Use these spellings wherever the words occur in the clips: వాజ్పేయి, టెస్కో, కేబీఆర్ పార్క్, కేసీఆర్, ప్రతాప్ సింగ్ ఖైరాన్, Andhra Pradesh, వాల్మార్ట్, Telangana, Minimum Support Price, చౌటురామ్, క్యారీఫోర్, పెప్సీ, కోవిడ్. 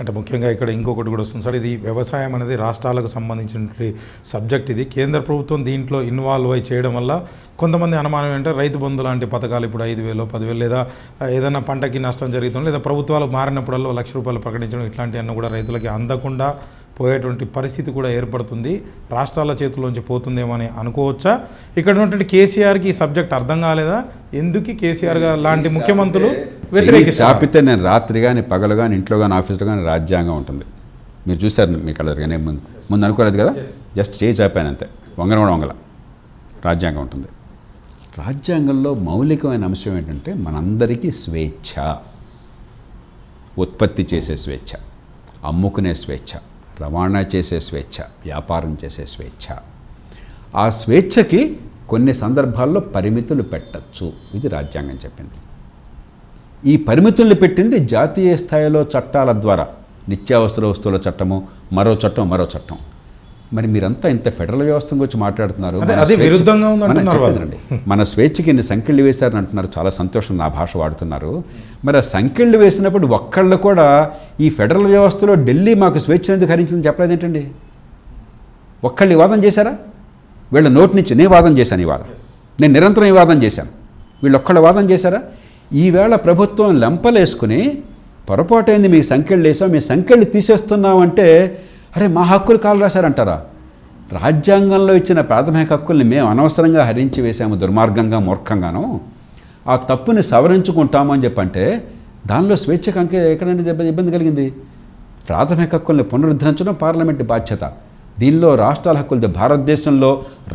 అంటే ముఖ్యంగా ఇక్కడ ఇంకొకటి కూడా వస్తుంది సార్, ఇది వ్యవసాయం అనేది రాష్ట్రాలకు సంబంధించిన సబ్జెక్ట్. ఇది కేంద్ర ప్రభుత్వం దీంట్లో ఇన్వాల్వ్ అయి చేయడం వల్ల కొంతమంది అనుమానం ఏంటంటే రైతు బంధు లాంటి పథకాలు ఇప్పుడు 5,000, 10,000 లేదా ఏదైనా పంటకి నష్టం జరుగుతుంది లేదా ప్రభుత్వాలు మారినప్పుడల్లో ₹1,00,000 ప్రకటించడం ఇట్లాంటివన్నీ కూడా రైతులకి అందకుండా పోయేటువంటి పరిస్థితి కూడా ఏర్పడుతుంది, రాష్ట్రాల చేతుల్లోంచి పోతుందేమో అని అనుకోవచ్చా? ఇక్కడ ఉన్నటువంటి కేసీఆర్కి ఈ సబ్జెక్ట్ అర్థం కాలేదా? ఎందుకు కేసీఆర్ గారు లాంటి ముఖ్యమంత్రులు వ్యతిరేకిస్తే నేను రాత్రి కానీ పగలు కానీ ఇంట్లో కానీ ఆఫీస్లో కానీ రాజ్యాంగం ఉంటుంది. మీరు చూశారు, మీకు అలా కానీ ముందు అనుకోలేదు కదా, జస్ట్ చేయి చాపాను అంతే, వంగన కూడా వంగల రాజ్యాంగం ఉంటుంది. రాజ్యాంగంలో మౌలికమైన అంశం ఏంటంటే మనందరికీ స్వేచ్ఛ, ఉత్పత్తి చేసే స్వేచ్ఛ, అమ్ముకునే స్వేచ్ఛ, రవాణా చేసే స్వేచ్ఛ, వ్యాపారం చేసే స్వేచ్ఛ. ఆ స్వేచ్ఛకి కొన్ని సందర్భాల్లో పరిమితులు పెట్టచ్చు, ఇది రాజ్యాంగం చెప్పింది. ఈ పరిమితుల్ని పెట్టింది జాతీయ స్థాయిలో చట్టాల ద్వారా, నిత్యావసర వస్తువుల చట్టము, మరో చట్టం. మరి మీరంతా ఇంత ఫెడరల్ వ్యవస్థ గురించి మాట్లాడుతున్నారు, మన స్వేచ్ఛకి ఇన్ని సంకెళ్ళు వేశారని అంటున్నారు, చాలా సంతోషం నా భాష వాడుతున్నారు. మరి ఆ సంకెళ్ళు వేసినప్పుడు ఒక్కళ్ళు కూడా ఈ ఫెడరల్ వ్యవస్థలో ఢిల్లీ మాకు స్వేచ్ఛ ఎందుకు హరించిందని చెప్పలేదేంటండి? ఒక్కళ్ళు వాదన చేశారా? వీళ్ళ నోటి నుంచి నేను వాదన చేశాను, ఈ వాదన నేను నిరంతరం ఈ వాదన చేశాను, వీళ్ళు ఒక్కళ్ళు వాదన చేశారా? ఈవేళ ప్రభుత్వం లెంపలేసుకుని పొరపాటైంది మీ సంకెళ్ళు వేసాం, మీ సంకెళ్ళు తీసేస్తున్నామంటే అరే మా హక్కులు కాలు రాశారంటారా? రాజ్యాంగంలో ఇచ్చిన ప్రాథమిక హక్కుల్ని మేము అనవసరంగా హరించి వేసాము, దుర్మార్గంగా మూర్ఖంగాను, ఆ తప్పుని సవరించుకుంటాము అని చెప్పంటే దానిలో స్వేచ్ఛకు అంకే ఎక్కడంటే ఇబ్బంది కలిగింది. ప్రాథమిక హక్కుల్ని పునరుద్ధరించడం పార్లమెంటు బాధ్యత. దీనిలో రాష్ట్రాల హక్కులు, భారతదేశంలో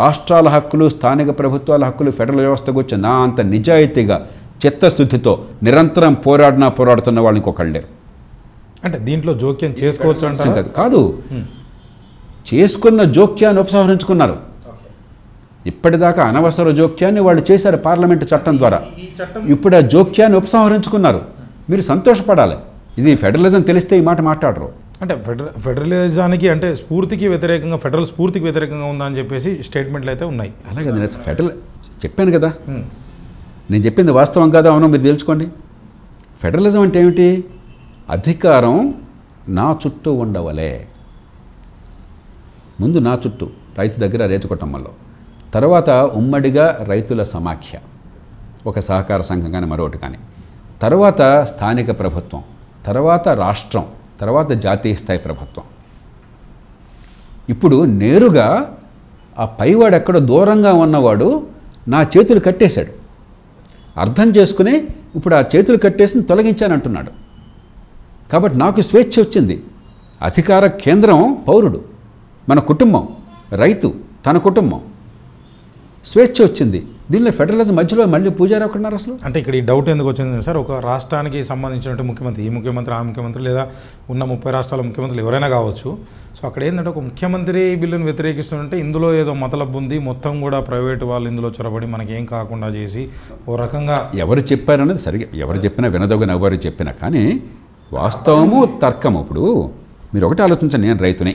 రాష్ట్రాల హక్కులు, స్థానిక ప్రభుత్వాల హక్కులు ఫెడరల్ వ్యవస్థకు వచ్చి నా అంత నిజాయితీగా చిత్తశుద్ధితో నిరంతరం పోరాడుతున్న వాళ్ళు ఇంకొకళ్ళు లేరు. అంటే దీంట్లో జోక్యం చేసుకోవచ్చు కాదు, చేసుకున్న జోక్యాన్ని ఉపసంహరించుకున్నారు. ఇప్పటిదాకా అనవసర జోక్యాన్ని వాళ్ళు చేశారు పార్లమెంటు చట్టం ద్వారా, ఇప్పుడు ఆ జోక్యాన్ని ఉపసంహరించుకున్నారు, మీరు సంతోషపడాలి. ఇది ఫెడరలిజం తెలిస్తే ఈ మాట మాట్లాడరు. అంటే ఫెడరలిజానికి అంటే స్ఫూర్తికి వ్యతిరేకంగా, ఫెడరల్ స్ఫూర్తికి వ్యతిరేకంగా ఉందని చెప్పేసి స్టేట్మెంట్లు అయితే ఉన్నాయి. అలాగే ఫెడరల్ చెప్పాను కదా, నేను చెప్పింది వాస్తవం కాదా అవునో మీరు తెలుసుకోండి. ఫెడరలిజం అంటే ఏమిటి? అధికారం నా చుట్టూ ఉండవలే, ముందు నా చుట్టూ రైతు దగ్గర, రైతు కుటుంబంలో, తర్వాత ఉమ్మడిగా రైతుల సమాఖ్య, ఒక సహకార సంఘం కానీ మరొకటి కానీ, తర్వాత స్థానిక ప్రభుత్వం, తర్వాత రాష్ట్రం, తర్వాత జాతీయ స్థాయి ప్రభుత్వం. ఇప్పుడు నేరుగా ఆ పైవాడు ఎక్కడో దూరంగా ఉన్నవాడు నా చేతులు కట్టేశాడు, అర్థం చేసుకుని ఇప్పుడు ఆ చేతులు కట్టేసి తొలగించానంటున్నాడు, కాబట్టి నాకు స్వేచ్ఛ వచ్చింది. అధికార కేంద్రం పౌరుడు, మన కుటుంబం, రైతు, తన కుటుంబం, స్వేచ్ఛ వచ్చింది. దీనిలో ఫెడరలిజం మధ్యలో మళ్ళీ పూజారి ఒకటిన్నారు అసలు. అంటే ఇక్కడ ఈ డౌట్ ఎందుకు వచ్చింది సార్, ఒక రాష్ట్రానికి సంబంధించినటువంటి ముఖ్యమంత్రి, ఈ ముఖ్యమంత్రి, ఆ ముఖ్యమంత్రి, లేదా ఉన్న 30 రాష్ట్రాల ముఖ్యమంత్రులు ఎవరైనా కావచ్చు. సో అక్కడ ఏంటంటే ఒక ముఖ్యమంత్రి బిల్లును వ్యతిరేకిస్తుంటే ఇందులో ఏదో మతలబ్ ఉంది, మొత్తం కూడా ప్రైవేటు వాళ్ళు ఇందులో చొరబడి మనకేం కాకుండా చేసి ఓ రకంగా ఎవరు చెప్పారనేది సరిగ్గా ఎవరు చెప్పినా వినదగిన ఎవరు చెప్పినా కానీ వాస్తవము తర్కం. ఇప్పుడు మీరు ఒకటి ఆలోచించండి, నేను రైతుని,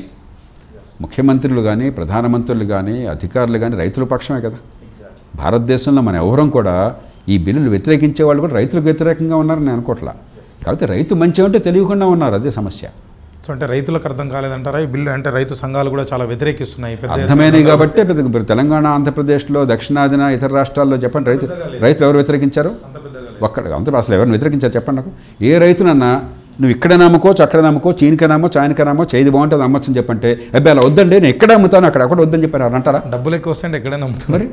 ముఖ్యమంత్రులు కానీ ప్రధానమంత్రులు కానీ అధికారులు కానీ రైతుల పక్షమే కదా. భారతదేశంలో మన ఎవరం కూడా ఈ బిల్లులు వ్యతిరేకించే వాళ్ళు కూడా రైతులకు వ్యతిరేకంగా ఉన్నారని నేను అనుకోవట్లా, కాబట్టి రైతు మంచి అంటే తెలియకుండా ఉన్నారు, అదే సమస్య. సో అంటే రైతులకు అర్థం కాలేదంటారా ఈ బిల్లు? అంటే రైతు సంఘాలు కూడా చాలా వ్యతిరేకిస్తున్నాయి, అర్థమైనవి కాబట్టి. పెద్ద తెలంగాణ, ఆంధ్రప్రదేశ్లో, దక్షిణాదిన ఇతర రాష్ట్రాల్లో చెప్పండి రైతులు ఎవరు వ్యతిరేకించారు? ఒక్కడు అంతా అసలు ఎవరిని వ్యతిరేకించారు చెప్పండి నాకు? ఏ రైతునన్నా నువ్వు ఇక్కడ నమ్ముకోవచ్చు, అక్కడ నమ్ముకోవచ్చు, చీనికనామో చాయనకనామో, చేది బాగుంటుంది అమ్మచ్చు అని చెప్పంటే అబ్బాయి అలా వద్దండి, నేను ఎక్కడ అమ్ముతాను అక్కడ అక్కడ వద్దని చెప్పారు అని అంటారా? డబ్బులు ఎక్కువ వస్తాయండి ఎక్కడైనా అమ్ముతున్నారు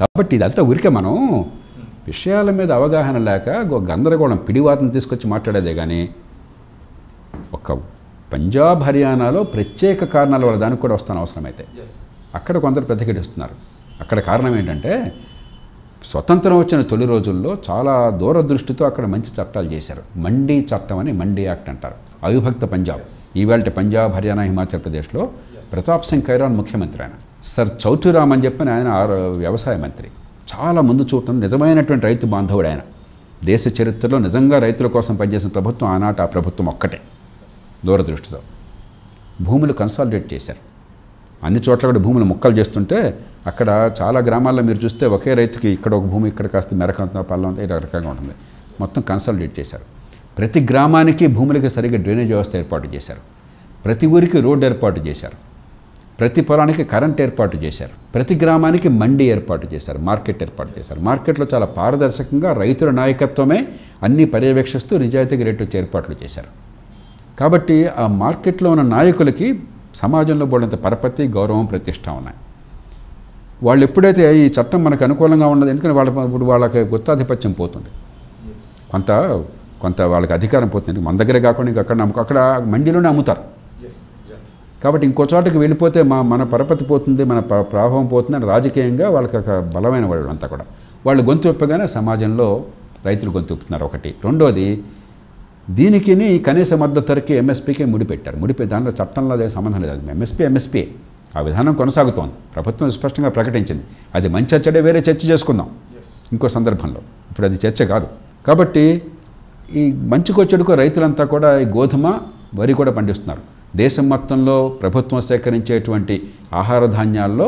కాబట్టి. ఇదంతా ఊరికే మనం విషయాల మీద అవగాహన లేక గందరగోళం పిడివాతను తీసుకొచ్చి మాట్లాడేదే కానీ, ఒక పంజాబ్, హర్యానాలో ప్రత్యేక కారణాల వల్ల దానికి కూడా వస్తాను అవసరమైతే, అక్కడ కొందరు ప్రతిఘటిస్తున్నారు. అక్కడ కారణం ఏంటంటే స్వతంత్రం వచ్చిన తొలి రోజుల్లో చాలా దూరదృష్టితో అక్కడ మంచి చట్టాలు చేశారు. మండీ చట్టం అని, మండీ యాక్ట్ అంటారు. అవిభక్త పంజాబ్, ఈవేళ పంజాబ్, హర్యానా, హిమాచల్ ప్రదేశ్లో ప్రతాప్ సింగ్ ఖైరాన్ ముఖ్యమంత్రి, ఆయన సర్ చౌటురామ్ అని చెప్పిన ఆయన వ్యవసాయ మంత్రి, చాలా ముందు చూడటం, నిజమైనటువంటి రైతు బాంధవుడు ఆయన. దేశ చరిత్రలో నిజంగా రైతుల కోసం పనిచేసిన ప్రభుత్వం ఆనాట ఆ ప్రభుత్వం ఒక్కటే. దూరదృష్టితో భూములు కన్సాలిడేట్ చేశారు, అన్ని చోట్ల కూడా భూములు ముక్కలు చేస్తుంటే అక్కడ చాలా గ్రామాల్లో మీరు చూస్తే ఒకే రైతుకి ఇక్కడ ఒక భూమి, ఇక్కడ కాస్త మెరకంత, పల్లంతా ఈ రకంగా ఉంటుంది, మొత్తం కన్సాలిడేట్ చేశారు. ప్రతి గ్రామానికి భూములకి సరిగ్గా డ్రైనేజ్ వ్యవస్థ ఏర్పాటు చేశారు. ప్రతి ఊరికి రోడ్డు ఏర్పాటు చేశారు. ప్రతి పొలానికి కరెంట్ ఏర్పాటు చేశారు. ప్రతి గ్రామానికి మండి ఏర్పాటు చేశారు. మార్కెట్ ఏర్పాటు చేశారు. మార్కెట్లో చాలా పారదర్శకంగా రైతుల నాయకత్వమే అన్ని పర్యవేక్షిస్తూ నిజాయితీగా రేటు వచ్చే ఏర్పాట్లు చేశారు. కాబట్టి ఆ మార్కెట్లో ఉన్న నాయకులకి సమాజంలో బోడంత పరపతి, గౌరవం, ప్రతిష్ట ఉన్నాయి. వాళ్ళు ఎప్పుడైతే ఈ చట్టం మనకు అనుకూలంగా ఉన్నది, ఎందుకంటే ఇప్పుడు వాళ్ళకి గుత్తాధిపత్యం పోతుంది, కొంత వాళ్ళకి అధికారం పోతుంది. మన దగ్గరే కాకుండా ఇంకా అక్కడ మండీలోనే అమ్ముతారు. కాబట్టి ఇంకో చోటకి వెళ్ళిపోతే మన పరపతి పోతుంది, మన ప్రభావం పోతుందని రాజకీయంగా వాళ్ళకి ఒక బలమైన వాళ్ళు అంతా కూడా వాళ్ళు గొంతు విప్పగానే సమాజంలో రైతులు గొంతు విప్పుతున్నారు. ఒకటి. రెండోది, దీనికి కనీస మద్దతు ధరకి MSPకి ముడిపెట్టారు. దానిలో చట్టంలో అదే సంబంధం లేదు. MSP ఆ విధానం కొనసాగుతోంది. ప్రభుత్వం స్పష్టంగా ప్రకటించింది. అది మంచి చర్చడే వేరే చర్చ చేసుకుందాం ఇంకో సందర్భంలో, ఇప్పుడు అది చర్చ కాదు. కాబట్టి ఈ మంచికో చెడుకో రైతులంతా కూడా ఈ గోధుమ, వరి కూడా పండిస్తున్నారు. దేశం మొత్తంలో ప్రభుత్వం సేకరించేటువంటి ఆహార ధాన్యాల్లో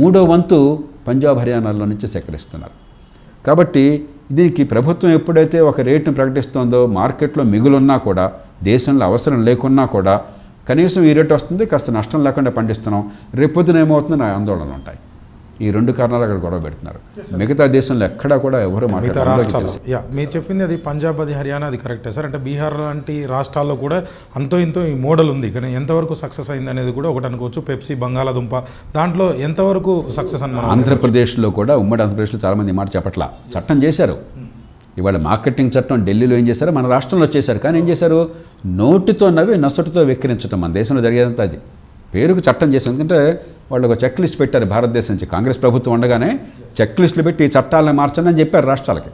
3వ వంతు పంజాబ్, హర్యానాల్లో నుంచి సేకరిస్తున్నారు. కాబట్టి దీనికి ప్రభుత్వం ఎప్పుడైతే ఒక రేటును ప్రకటిస్తుందో, మార్కెట్లో మిగులున్నా కూడా, దేశంలో అవసరం లేకున్నా కూడా, కనీసం ఈ రేటు వస్తుంది, కాస్త నష్టం లేకుండా పండిస్తున్నాం, రేపొద్దున ఏమవుతుందో నా ఆందోళనలు ఉంటాయి. ఈ రెండు కారణాలు అక్కడ గొడవ పెడుతున్నారు. మిగతా దేశంలో ఎక్కడా కూడా ఎవరు మాట్లాడుతున్నారు. మీరు చెప్పింది అది పంజాబ్, అది హర్యానా, అది కరెక్టే సార్. అంటే బీహార్ లాంటి రాష్ట్రాల్లో కూడా అంతో ఇంతో ఈ మోడల్ ఉంది, కానీ ఎంతవరకు సక్సెస్ అయింది అనేది కూడా ఒకటి అనుకోవచ్చు. పెప్సీ, బంగాళాదుంప, దాంట్లో ఎంతవరకు సక్సెస్ అన్న ఆంధ్రప్రదేశ్లో కూడా, ఉమ్మడి ఆంధ్రప్రదేశ్లో చాలామంది ఈ మాట చెప్పట్లా. చట్టం చేశారు. ఇవాళ మార్కెటింగ్ చట్టం ఢిల్లీలో ఏం చేశారు, మన రాష్ట్రంలో చేశారు. కానీ ఏం చేశారు, నోటితో నవ్వి నసటితో వెక్కిరించడం మన దేశంలో జరిగేదంతా అది. పేరుకు చట్టం చేశారు. ఎందుకంటే వాళ్ళు ఒక చెక్ లిస్ట్ పెట్టారు. భారతదేశం నుంచి కాంగ్రెస్ ప్రభుత్వం ఉండగానే చెక్ లిస్టులు పెట్టి ఈ చట్టాలను మార్చండి అని చెప్పారు రాష్ట్రాలకి.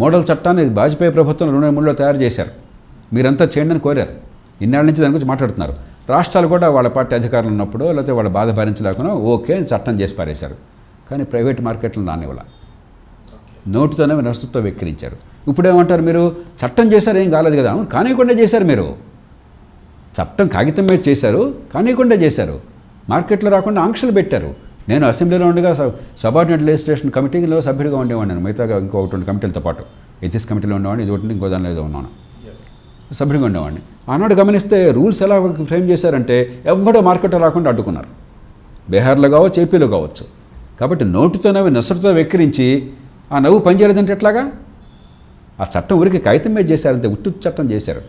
మోడల్ చట్టాన్ని వాజ్పేయి ప్రభుత్వం 2003లో తయారు చేశారు. మీరంతా చేయండి అని కోరారు. ఇన్నాళ్ళ నుంచి దాని గురించి మాట్లాడుతున్నారు. రాష్ట్రాలు కూడా వాళ్ళ పార్టీ అధికారులు ఉన్నప్పుడు, లేకపోతే వాళ్ళ బాధ భరించలేకుండా ఓకే చట్టం చేసి పారేశారు. కానీ ప్రైవేట్ మార్కెట్లు నానివ్వాల, నోటితోనే నష్టంతో వెక్కిరించారు. ఇప్పుడు ఏమంటారు మీరు, చట్టం చేశారు ఏం కాలేదు కదా. కానివ్వకుండా చేశారు. మీరు చట్టం కాగితం మీద చేశారు, కానివ్వకుండా చేశారు. మార్కెట్లో రాకుండా ఆంక్షలు పెట్టారు. నేను అసెంబ్లీలో ఉండగా సబార్డినేట్ లెజిస్లేషన్ కమిటీలో సభ్యుడిగా ఉండేవాడిని. నేను మిగతా ఇంకొకటి కమిటీలతో పాటు ఎథిక్స్ కమిటీలో ఉండేవాడిని, ఇది ఒకటి ఇంకో దానిలో ఏదో ఉన్నాను, సభ్యుడిగా ఉండేవాడిని. ఆనాడు గమనిస్తే రూల్స్ ఎలా ఫ్రేమ్ చేశారంటే ఎవడో మార్కెట్లో రాకుండా అడ్డుకున్నారు. బీహార్లో కావచ్చు, ఏపీలో కావచ్చు. కాబట్టి నోటితో నవ్వి నసరుతో వెక్కిరించి ఆ నవ్వు పనిచేయలేదంటే ఎట్లాగా? ఆ చట్టం ఊరికి కాగితం మీద చేశారంటే ఉట్టు చట్టం చేశారు.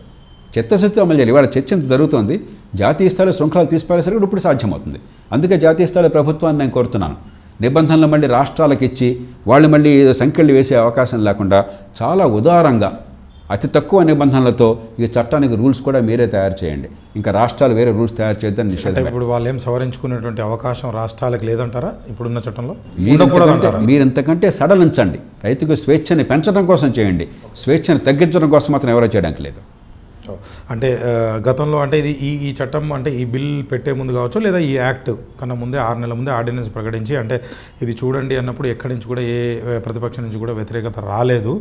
చిత్తశుద్ధితో అమలు చేయాలి. ఇవాళ చర్చ జరుగుతోంది. జాతీయ స్థాయిలో శృంఖలాలు తీసిపారేసరికి ఇప్పుడు సాధ్యమవుతుంది. అందుకే జాతీయ స్థాయిలో ప్రభుత్వాన్ని నేను కోరుతున్నాను, నిబంధనలు మళ్ళీ రాష్ట్రాలకు ఇచ్చి వాళ్ళు మళ్ళీ ఏదో సంఖ్యలు వేసే అవకాశం లేకుండా చాలా ఉదారంగా అతి తక్కువ నిబంధనలతో ఈ చట్టానికి రూల్స్ కూడా మీరే తయారు చేయండి. ఇంకా రాష్ట్రాలు వేరే రూల్స్ తయారు చేయొద్దని నిషేధం. ఇప్పుడు వాళ్ళు ఏం సవరించుకునేటువంటి అవకాశం రాష్ట్రాలకు లేదంటారా ఇప్పుడున్న చట్టంలో? మీరు ఇంతకంటే సడలించండి. రైతుకు స్వేచ్ఛని పెంచడం కోసం చేయండి, స్వేచ్ఛను తగ్గించడం కోసం మాత్రం ఎవరో చేయడానికి లేదు. అంటే గతంలో అంటే ఇది ఈ చట్టం అంటే ఈ బిల్ పెట్టే ముందు కావచ్చు, లేదా ఈ యాక్ట్ కన్నా ముందే 6 నెలల ముందే ఆర్డినెన్స్ ప్రకటించి అంటే ఇది చూడండి అన్నప్పుడు ఎక్కడి నుంచి కూడా ఏ ప్రతిపక్షం నుంచి కూడా వ్యతిరేకత రాలేదు.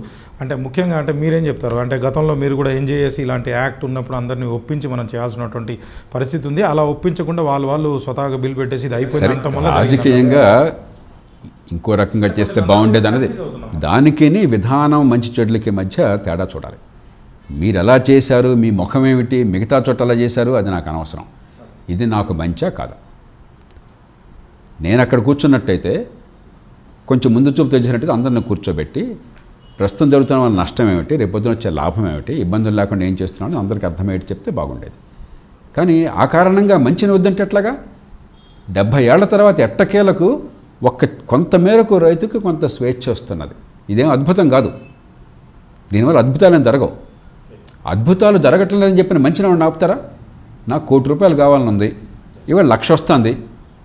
అంటే ముఖ్యంగా అంటే మీరేం చెప్తారు, అంటే గతంలో మీరు కూడా ఏం చేసి ఇలాంటి యాక్ట్ ఉన్నప్పుడు అందరినీ ఒప్పించి మనం చేయాల్సినటువంటి పరిస్థితి ఉంది. అలా ఒప్పించకుండా వాళ్ళు స్వతహాగా బిల్ పెట్టేసి ఇది అయిపోయినంత రాజకీయంగా ఇంకో రకంగా చేస్తే బాగుండేది అన్నది. దానికి విధానం మంచి చెడులకి మధ్య తేడా చూడాలి. మీరు ఎలా చేశారు, మీ ముఖం ఏమిటి, మిగతా చోట ఎలా చేశారు, అది నాకు అనవసరం. ఇది నాకు మంచా కాదా? నేను అక్కడ కూర్చున్నట్టయితే కొంచెం ముందు చూపు తెచ్చినట్టయితే అందరిని కూర్చోబెట్టి ప్రస్తుతం జరుగుతున్న వాళ్ళ నష్టం ఏమిటి, రేపొద్దున వచ్చే లాభం ఏమిటి, ఇబ్బందులు లేకుండా ఏం చేస్తున్నామని అందరికీ అర్థమయ్యేటి చెప్తే బాగుండేది. కానీ ఆ కారణంగా మంచిని వద్దంటే ఎట్లాగా? 70 ఏళ్ల తర్వాత ఎట్టకేలకు కొంతమేరకు రైతుకు కొంత స్వేచ్ఛ వస్తున్నది. ఇదేం అద్భుతం కాదు. దీనివల్ల అద్భుతాలేం జరగవు. అద్భుతాలు జరగటం లేదని చెప్పిన మంచిని వాడిని ఆపుతారా? నాకు ₹1,00,00,000 కావాలనుంది, ఇవాళ ₹1,00,000 వస్తుంది.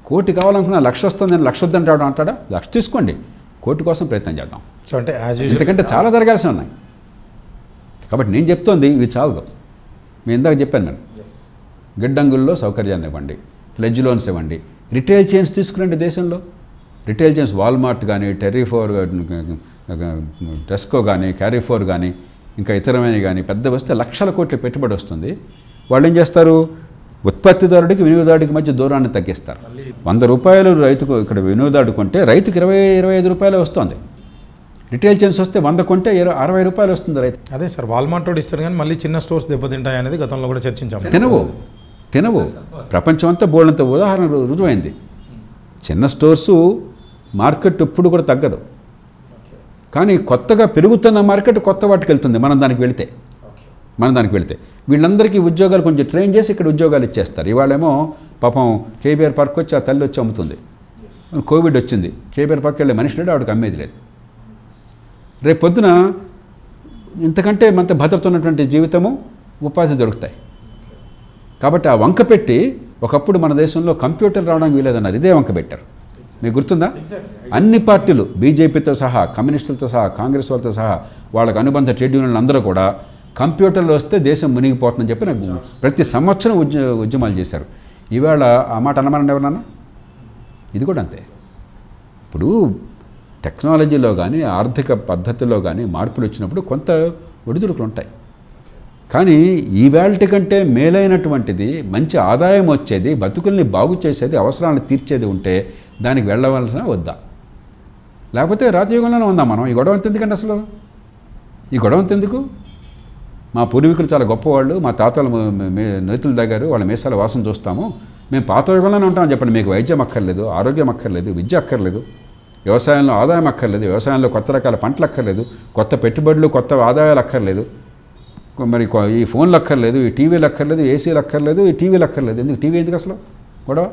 కోటి కావాలనుకున్నా ₹1,00,000 వస్తుంది, నేను ₹1,00,000 వద్దని రావడం అంటాడా? ₹1,00,000 తీసుకోండి, కోటి కోసం ప్రయత్నం చేద్దాం. సో అంటే ఎందుకంటే చాలా జరగాల్సి ఉన్నాయి. కాబట్టి నేను చెప్తోంది ఇవి చాలు. నేను ఇందాక చెప్పాను, నేను గిడ్డంగుల్లో సౌకర్యాన్ని ఇవ్వండి, ఫ్లెడ్జ్ లోన్స్ ఇవ్వండి, రిటైల్ చైన్స్ తీసుకురండి. దేశంలో రిటైల్ చైన్స్ వాల్మార్ట్ కానీ, టెర్రీఫోర్, టెస్కో కానీ, క్యారీఫోర్ కానీ, ఇంకా ఇతరమైన కానీ పెద్ద వస్తే లక్షల కోట్ల పెట్టుబడి వస్తుంది. వాళ్ళు ఏం చేస్తారు, ఉత్పత్తిదారుడికి వినియోగదారుడికి మధ్య దూరాన్ని తగ్గిస్తారు. ₹100 రైతుకు ఇక్కడ వినియోగదారుడు కొంటే రైతుకు ₹20-25 వస్తుంది. రిటైల్ చైన్స్ వస్తే 100 కొంటే 60 రూపాయలు వస్తుంది రైతు. అదే సార్ వాల్మార్ట్ తోటి ఇస్తారు కానీ మళ్ళీ చిన్న స్టోర్స్ దెబ్బతింటాయి అనేది గతంలో కూడా చర్చించాము. తినవు ప్రపంచం అంతా బోల్డంత ఉదాహరణ రుజువైంది. చిన్న స్టోర్స్ మార్కెట్ ఎప్పుడు కూడా తగ్గదు, కానీ కొత్తగా పెరుగుతున్న మార్కెట్ కొత్త వాటికి వెళ్తుంది. మనం దానికి వెళితే వీళ్ళందరికీ ఉద్యోగాలు కొంచెం ట్రైన్ చేసి ఇక్కడ ఉద్యోగాలు ఇచ్చేస్తారు. ఇవాళేమో పాపం కేబీఆర్ పార్క్ వచ్చి ఆ తల్లి వచ్చి అమ్ముతుంది. కోవిడ్ వచ్చింది, కేబీఆర్ పార్క్ వెళ్ళే మనిషి లేడు, ఆవిడకి అమ్మేది లేదు. రేపు పొద్దున ఇంతకంటే మంత భద్రత ఉన్నటువంటి జీవితము ఉపాధి దొరుకుతాయి. కాబట్టి ఆ వంక పెట్టి, ఒకప్పుడు మన దేశంలో కంప్యూటర్ రావడానికి వీలేదన్నారు, ఇదే వంక పెట్టారు. మీకు గుర్తుందా? అన్ని పార్టీలు బీజేపీతో సహా, కమ్యూనిస్టులతో సహా, కాంగ్రెస్ వాళ్ళతో సహా, వాళ్ళకు అనుబంధ ట్రేడ్ యూనియన్లు అందరూ కూడా కంప్యూటర్లు వస్తే దేశం మునిగిపోతుందని చెప్పి నాకు ప్రతి సంవత్సరం ఉద్యమాలు చేశారు. ఇవాళ ఆ మాట అనమనండి ఎవరన్నా, ఇది కూడా అంతే. ఇప్పుడు టెక్నాలజీలో కానీ ఆర్థిక పద్ధతిలో కానీ మార్పులు వచ్చినప్పుడు కొంత ఒడిదుడుకులు ఉంటాయి, కానీ ఈవేళ కంటే మేలైనటువంటిది, మంచి ఆదాయం వచ్చేది, బతుకుల్ని బాగు చేసేది, అవసరాలను తీర్చేది ఉంటే దానికి వెళ్ళవలసిన వద్దా? లేకపోతే రాజయోగంలోనే ఉందాం మనం. ఈ గొడవ ఎందుకండి అసలు? ఈ గొడవ ఎందుకు? మా పూర్వీకులు చాలా గొప్పవాళ్ళు, మా తాతలు నేతులు దగ్గర వాళ్ళ మీసాల వాసన చూస్తాము, మేము పాత యుగంలోనే ఉంటామని చెప్పండి. మీకు వైద్యం అక్కర్లేదు, ఆరోగ్యం అక్కర్లేదు, విద్య అక్కర్లేదు, వ్యవసాయంలో ఆదాయం అక్కర్లేదు, వ్యవసాయంలో కొత్త రకాల పంటలు అక్కర్లేదు, కొత్త పెట్టుబడులు కొత్త ఆదాయాలు అక్కర్లేదు, మరి ఈ ఫోన్లు అక్కర్లేదు, ఈ టీవీలు అక్కర్లేదు, ఏసీలు అక్కర్లేదు, ఈ టీవీలు అక్కర్లేదు. ఎందుకు టీవీ? ఎందుకు అసలు గొడవ?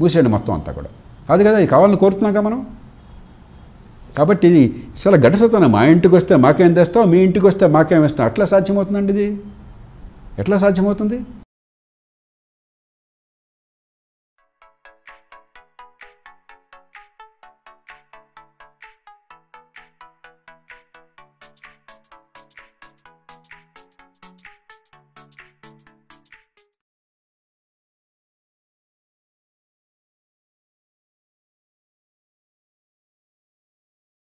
మూసేయండి మొత్తం అంతా కూడా. అది కదా ఇది కావాలని కోరుతున్నాక మనం. కాబట్టి ఇది చాలా గడ్డసత్వం. మా ఇంటికి వస్తే మాకేం తెస్తావు, మీ ఇంటికి వస్తే మాకేం వేస్తావు, అట్లా సాధ్యమవుతుందండి ఇది? ఎట్లా సాధ్యమవుతుంది?